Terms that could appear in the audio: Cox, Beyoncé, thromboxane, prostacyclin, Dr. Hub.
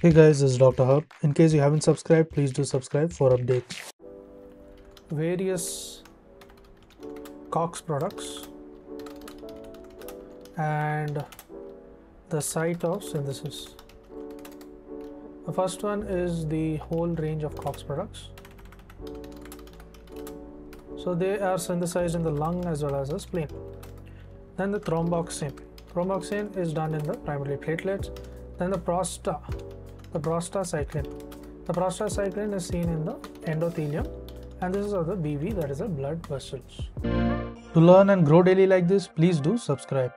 Hey guys, this is Dr. Hub. In case you haven't subscribed, please do subscribe for updates. Various Cox products and the site of synthesis. The first one is the whole range of Cox products. So they are synthesized in the lung as well as the spleen. Then the thromboxane. Thromboxane is done in the primary platelets. Then the prostacyclin. The prostacyclin is seen in the endothelium, and this is of the BV, that is the blood vessels. To learn and grow daily like this, please do subscribe.